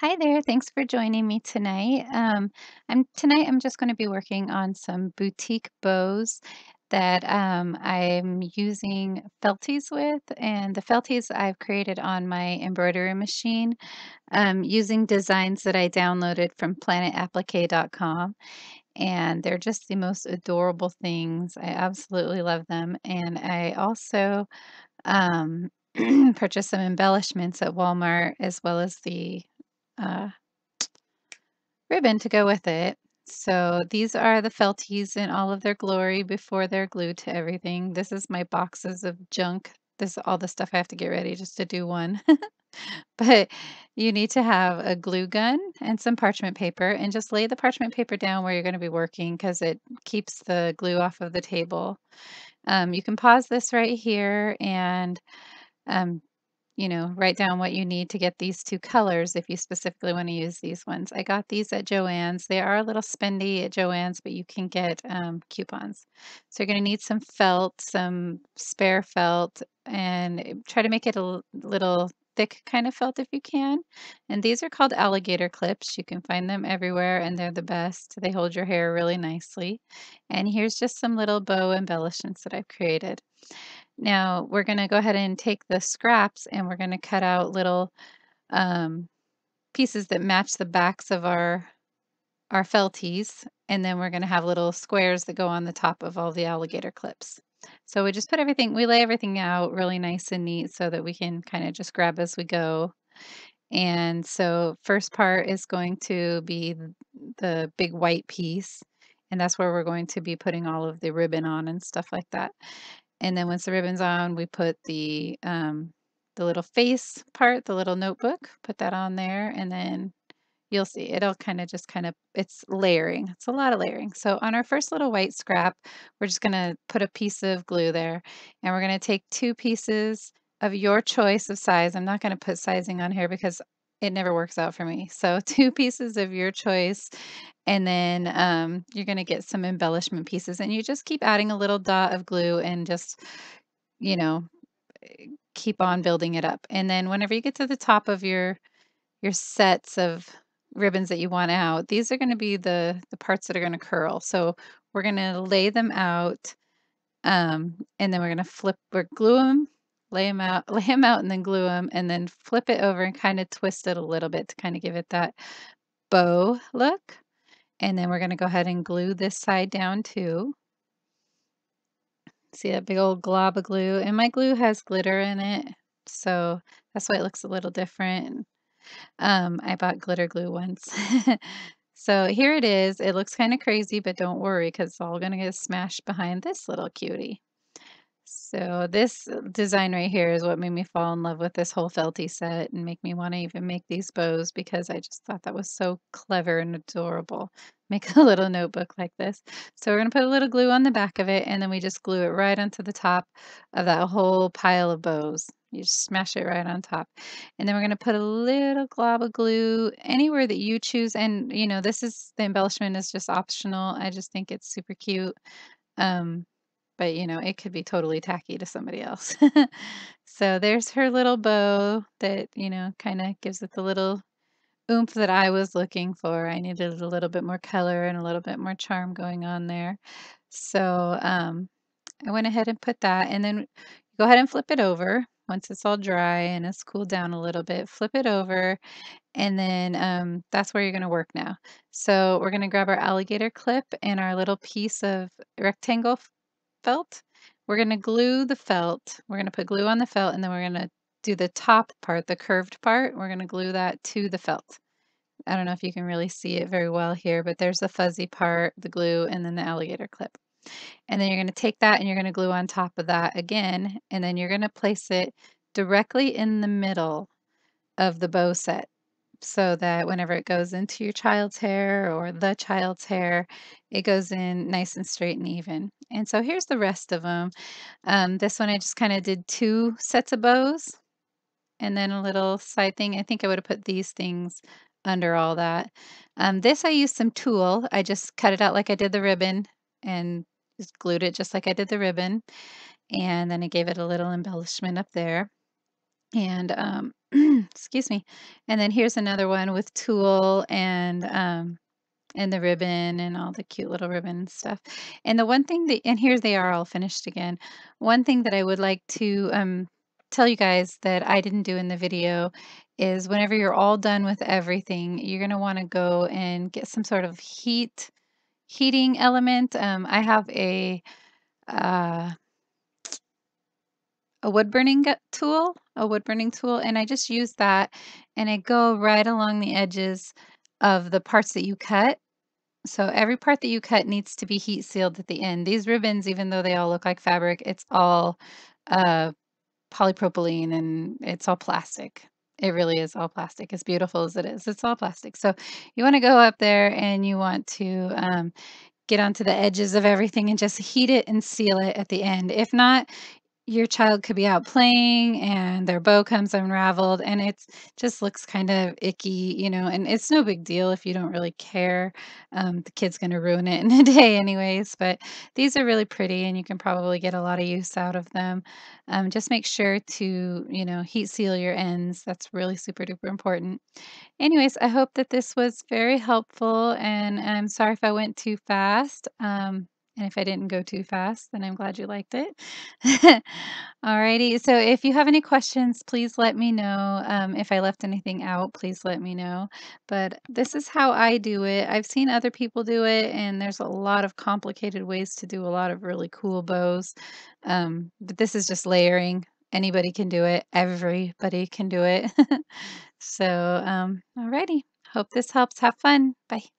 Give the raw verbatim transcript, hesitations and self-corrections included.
Hi there, thanks for joining me tonight. Um, I'm tonight I'm just going to be working on some boutique bows that um, I'm using felties with, and the felties I've created on my embroidery machine um, using designs that I downloaded from planet applique dot com. And they're just the most adorable things. I absolutely love them. And I also um, purchased some embellishments at Walmart as well as the uh, ribbon to go with it. So these are the felties in all of their glory before they're glued to everything. This is my boxes of junk. This is all the stuff I have to get ready just to do one. But you need to have a glue gun and some parchment paper, and just lay the parchment paper down where you're going to be working because it keeps the glue off of the table. Um, you can pause this right here and um, you know, write down what you need to get these two colors if you specifically want to use these ones. I got these at Joann's. They are a little spendy at Joann's, but you can get um, coupons. So you're going to need some felt, some spare felt, and try to make it a little thick kind of felt if you can. And these are called alligator clips. You can find them everywhere, and they're the best. They hold your hair really nicely. And here's just some little bow embellishments that I've created. Now we're going to go ahead and take the scraps, and we're going to cut out little um, pieces that match the backs of our, our felties. And then we're going to have little squares that go on the top of all the alligator clips. So we just put everything, we lay everything out really nice and neat so that we can kind of just grab as we go. And so first part is going to be the big white piece. And that's where we're going to be putting all of the ribbon on and stuff like that. And then once the ribbon's on, we put the um, the little face part, the little notebook, put that on there, and then you'll see it'll kind of just kind of, it's layering. It's a lot of layering. So on our first little white scrap, we're just going to put a piece of glue there, and we're going to take two pieces of your choice of size. I'm not going to put sizing on here because it never works out for me. So two pieces of your choice, and then um, you're going to get some embellishment pieces, and you just keep adding a little dot of glue and just, you know, keep on building it up. And then whenever you get to the top of your your sets of ribbons that you want out, these are going to be the, the parts that are going to curl. So we're going to lay them out, um, and then we're going to flip or glue them. Lay them out, lay them out and then glue them, and then flip it over and kind of twist it a little bit to kind of give it that bow look. And then we're going to go ahead and glue this side down too. See that big old glob of glue? And my glue has glitter in it, so that's why it looks a little different. Um, I bought glitter glue once. So here it is. It looks kind of crazy, but don't worry because it's all going to get smashed behind this little cutie. So this design right here is what made me fall in love with this whole felty set and make me want to even make these bows because I just thought that was so clever and adorable. Make a little notebook like this. So we're going to put a little glue on the back of it, and then we just glue it right onto the top of that whole pile of bows. You just smash it right on top. And then we're going to put a little glob of glue anywhere that you choose. And, you know, this is, the embellishment is just optional. I just think it's super cute. Um, But, you know, it could be totally tacky to somebody else. So there's her little bow that, you know, kind of gives it the little oomph that I was looking for. I needed a little bit more color and a little bit more charm going on there. So um, I went ahead and put that. And then go ahead and flip it over. Once it's all dry and it's cooled down a little bit, flip it over. And then um, that's where you're going to work now. So we're going to grab our alligator clip and our little piece of rectangle felt. We're going to glue the felt. We're going to put glue on the felt, and then we're going to do the top part, the curved part. We're going to glue that to the felt. I don't know if you can really see it very well here, but there's the fuzzy part, the glue, and then the alligator clip. And then you're going to take that and you're going to glue on top of that again, and then you're going to place it directly in the middle of the bow set, so that whenever it goes into your child's hair or the child's hair, it goes in nice and straight and even. And so here's the rest of them. Um, this one I just kind of did two sets of bows and then a little side thing. I think I would have put these things under all that. Um, this I used some tulle. I just cut it out like I did the ribbon and just glued it just like I did the ribbon. And then I gave it a little embellishment up there. And um, Excuse me. And then here's another one with tulle and um, and the ribbon and all the cute little ribbon stuff. And the one thing that, and here they are all finished again. One thing that I would like to um, tell you guys that I didn't do in the video is whenever you're all done with everything, you're going to want to go and get some sort of heat, heating element. Um, I have a, uh, a wood burning tool, a wood burning tool. And I just use that and I go right along the edges of the parts that you cut. So every part that you cut needs to be heat sealed at the end. These ribbons, even though they all look like fabric, it's all uh, polypropylene and it's all plastic. It really is all plastic, as beautiful as it is. It's all plastic. So you want to go up there and you want to um, get onto the edges of everything and just heat it and seal it at the end. If not, your child could be out playing and their bow comes unraveled and it just looks kind of icky, you know, and it's no big deal if you don't really care. Um, the kid's going to ruin it in a day anyways, but these are really pretty and you can probably get a lot of use out of them. Um, just make sure to, you know, heat seal your ends. That's really super duper important. Anyways, I hope that this was very helpful and I'm sorry if I went too fast. Um, And if I didn't go too fast, then I'm glad you liked it. Alrighty, so if you have any questions, please let me know. Um, if I left anything out, please let me know. But this is how I do it. I've seen other people do it, and there's a lot of complicated ways to do a lot of really cool bows. Um, but this is just layering. Anybody can do it. Everybody can do it. So, um, alrighty. Hope this helps. Have fun. Bye.